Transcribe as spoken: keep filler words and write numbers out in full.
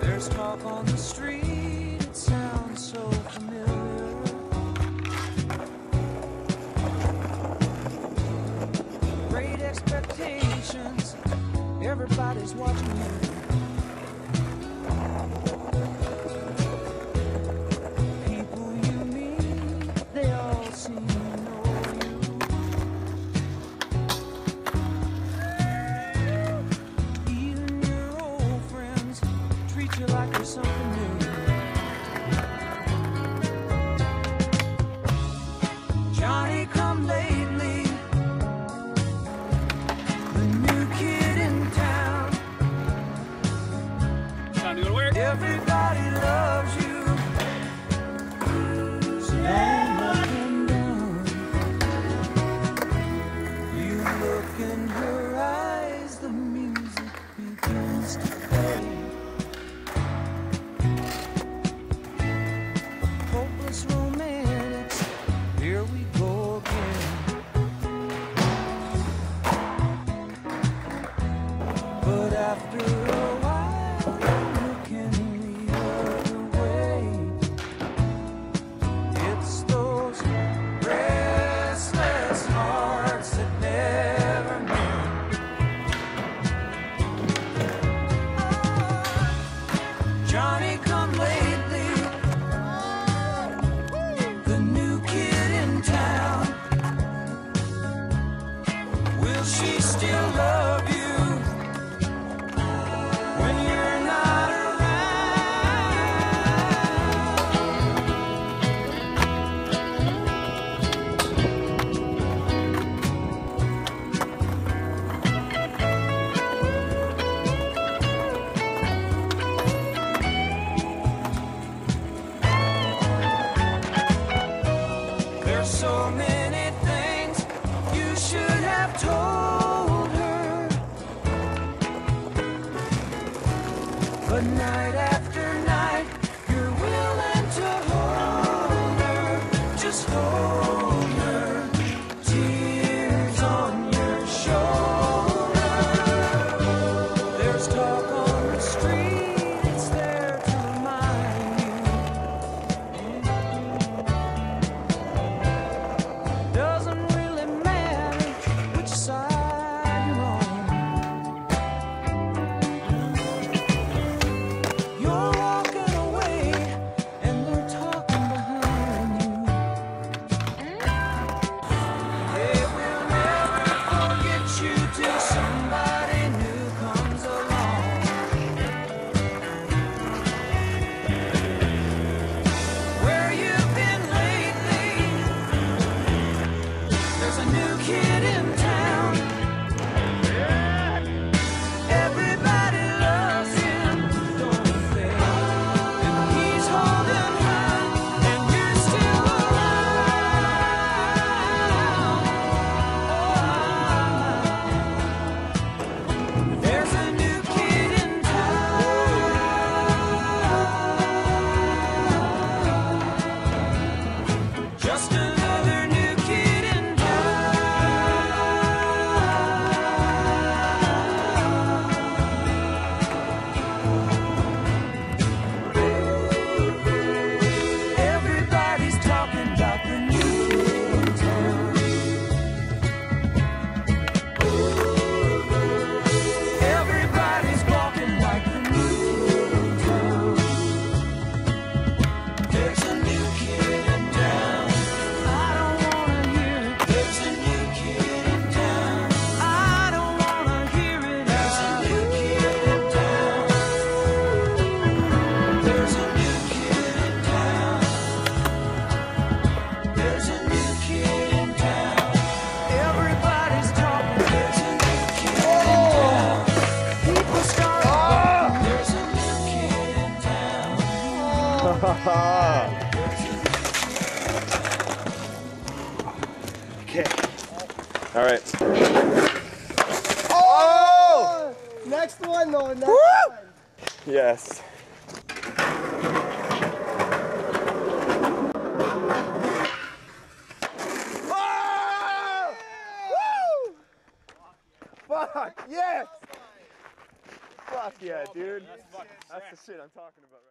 There's talk on the street, it sounds so familiar. Great expectations, everybody's watching you. People you meet, they all seem to know you. Even your old friends treat you like you're something new. Everybody loves you, so ain't nothing done. You look in her eyes, the music begins to play. Hopeless romantics, here we go again. But after she still loves you when you're not around. There's so many things you should have told. But night after night, you're willing to hold her, just hold her, tears on your shoulder. There's talk on the street, it's there to remind you. Doesn't really matter which side. Okay. All right. Oh! Last one, no, last Woo! one. Yes. Oh! Woo! Fuck, yes! Fuck yeah, dude. That's the shit I'm talking about.